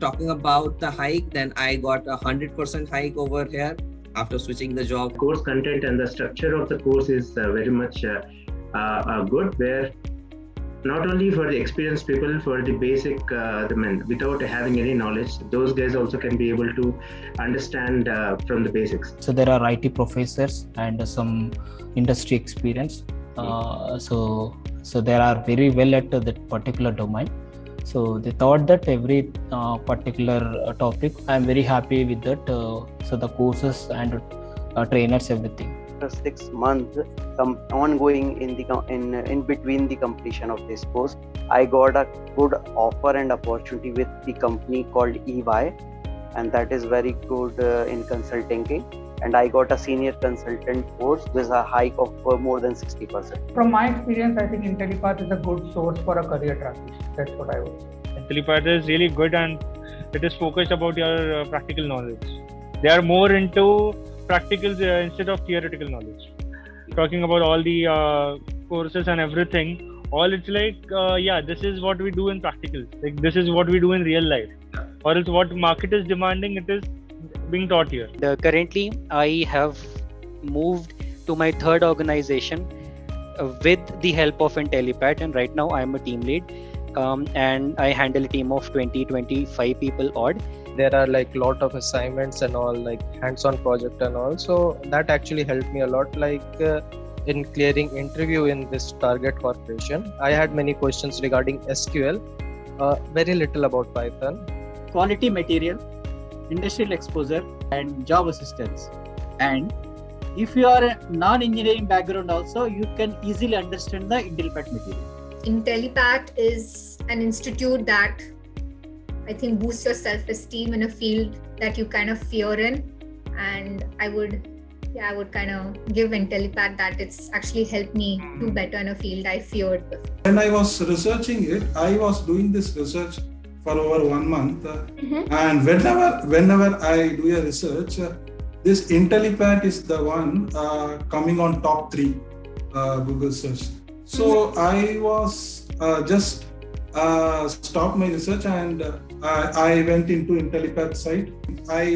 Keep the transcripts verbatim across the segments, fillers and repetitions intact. talking about the hike, then I got a one hundred percent hike over here after switching the job. Course content and the structure of the course is uh, very much uh, uh, good, where not only for the experienced people, for the basic, uh, the men, without having any knowledge, those guys also can be able to understand uh, from the basics. So there are I T professors and some industry experience. Uh, so, so they are very well at that particular domain. So they thought that every uh, particular topic, I am very happy with that. Uh, so the courses and uh, trainers, everything. Six months, some ongoing in the in in between the completion of this course, I got a good offer and opportunity with the company called E Y, and that is very good uh, in consulting. And I got a senior consultant course with a hike of uh, more than sixty percent. From my experience, I think Intellipaat is a good source for a career transition. That's what I would say. Intellipaat is really good, and it is focused about your uh, practical knowledge. They are more into practical uh, instead of theoretical knowledge. Talking about all the uh, courses and everything, all it's like, uh, yeah, this is what we do in practical. Like this is what we do in real life, or else what market is demanding, it is being taught here. Uh, currently, I have moved to my third organization uh, with the help of Intellipaat, and right now I am a team lead, um, and I handle a team of twenty to twenty-five people odd. There are like a lot of assignments and all, like hands-on project and all. So that actually helped me a lot, like uh, in clearing interview in this target corporation. I had many questions regarding S Q L, uh, very little about Python. Quality material, industrial exposure and job assistance. And if you are a non-engineering background also, you can easily understand the Intellipaat material. Intellipaat is an institute that I think boosts your self-esteem in a field that you kind of fear in, and I would, yeah, I would kind of give Intellipaat that it's actually helped me do better in a field I feared before. When I was researching it, I was doing this research for over one month, mm-hmm. and whenever, whenever I do a research, uh, this Intellipaat is the one uh, coming on top three uh, Google search. So mm-hmm. I was uh, just uh, stopped my research and. Uh, Uh, I went into Intellipaat site. I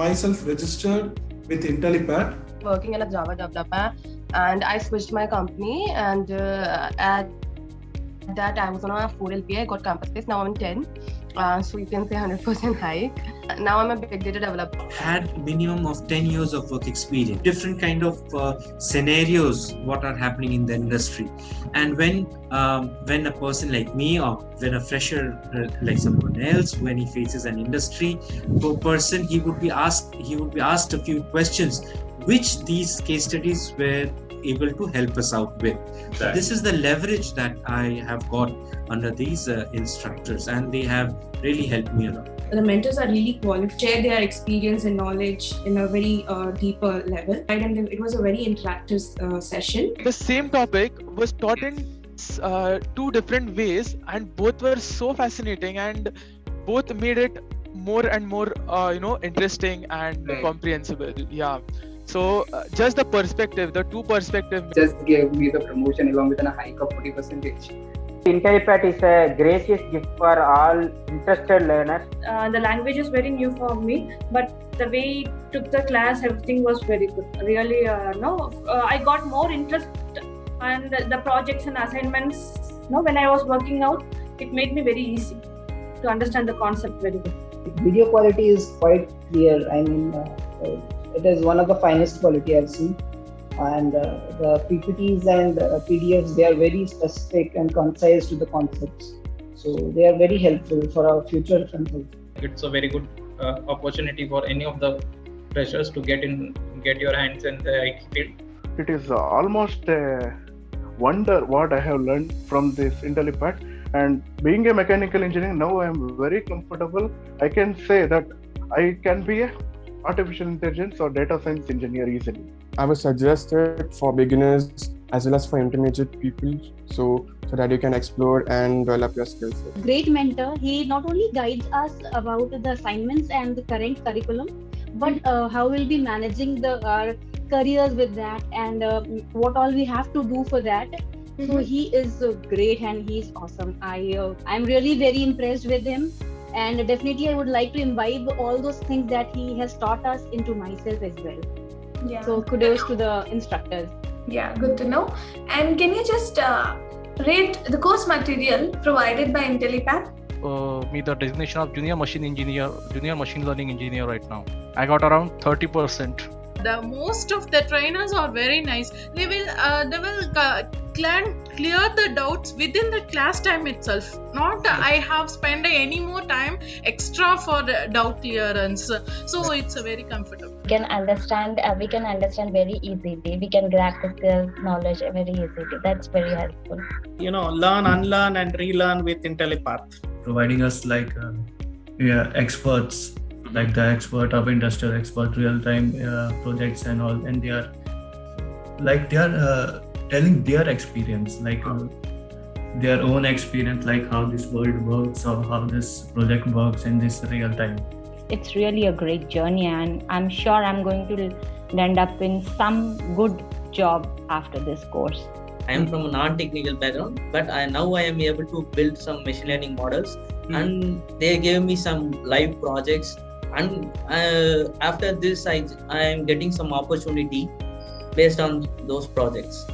myself registered with Intellipaat. Working as a Java developer, and I switched my company, and uh, at that I was on a four L P A, I got campus space, now I'm ten. Uh, so you can say one hundred percent hike. Now I'm a big data developer. Had minimum of ten years of work experience. Different kind of uh, scenarios what are happening in the industry. And when um, when a person like me, or when a fresher uh, like someone else, when he faces an industry per person, he would be asked he would be asked a few questions, which these case studies were able to help us out with. Right. This is the leverage that I have got under these uh, instructors, and they have really helped me a lot. The mentors are really qualified, share their experience and knowledge in a very uh, deeper level. And it was a very interactive uh, session. The same topic was taught in uh, two different ways, and both were so fascinating, and both made it more and more, uh, you know, interesting and right. comprehensible. Yeah. So uh, just the perspective, the two perspectives. Just gave me the promotion along with a hike of forty percent. Intellipaat is a gracious gift for all interested learners. Uh, the language is very new for me, but the way he took the class, everything was very good. Really, uh, no, uh, I got more interest and the, the projects and assignments. No, when I was working out, it made me very easy to understand the concept very good. Video quality is quite clear. I mean. Uh, uh, It is one of the finest quality I've seen, and uh, the P P Ts and uh, P D Fs, they are very specific and concise to the concepts. So they are very helpful for our future references. It's a very good uh, opportunity for any of the freshers to get in, get your hands in the I T field. It is uh, almost a wonder what I have learned from this Intellipaat. And being a mechanical engineer, now I am very comfortable. I can say that I can be a artificial intelligence or data science engineer easily. I was suggested for beginners as well as for intermediate people, so, so that you can explore and develop your skills. Great mentor, he not only guides us about the assignments and the current curriculum, but uh, how we'll be managing the our careers with that, and uh, what all we have to do for that. Mm-hmm. So he is uh, great, and he's awesome. I, uh, I'm really very impressed with him. And definitely I would like to imbibe all those things that he has taught us into myself as well. Yeah. So kudos to the instructors. Yeah, good to know. And can you just uh, rate the course material provided by Intellipaat? Uh, me the designation of junior machine engineer, junior machine learning engineer right now. I got around thirty percent. The most of the trainers are very nice. They will uh, they will uh, clear the doubts within the class time itself. Not uh, I have spent any more time extra for the doubt clearance. So it's uh, very comfortable. We can understand. Uh, we can understand very easily. We can grab the skills, knowledge very easily. That's very helpful. You know, learn, unlearn, and relearn with Intellipaat. Providing us like uh, yeah, experts. Like the expert of industrial expert real-time uh, projects and all, and they are like they are uh, telling their experience, like uh, their own experience, like how this world works or how this project works in this real time. It's really a great journey, and I'm sure I'm going to end up in some good job after this course. I am from a non-technical background, but I, now I am able to build some machine learning models, mm-hmm. and they gave me some live projects. And uh, after this, I, I am getting some opportunity based on those projects.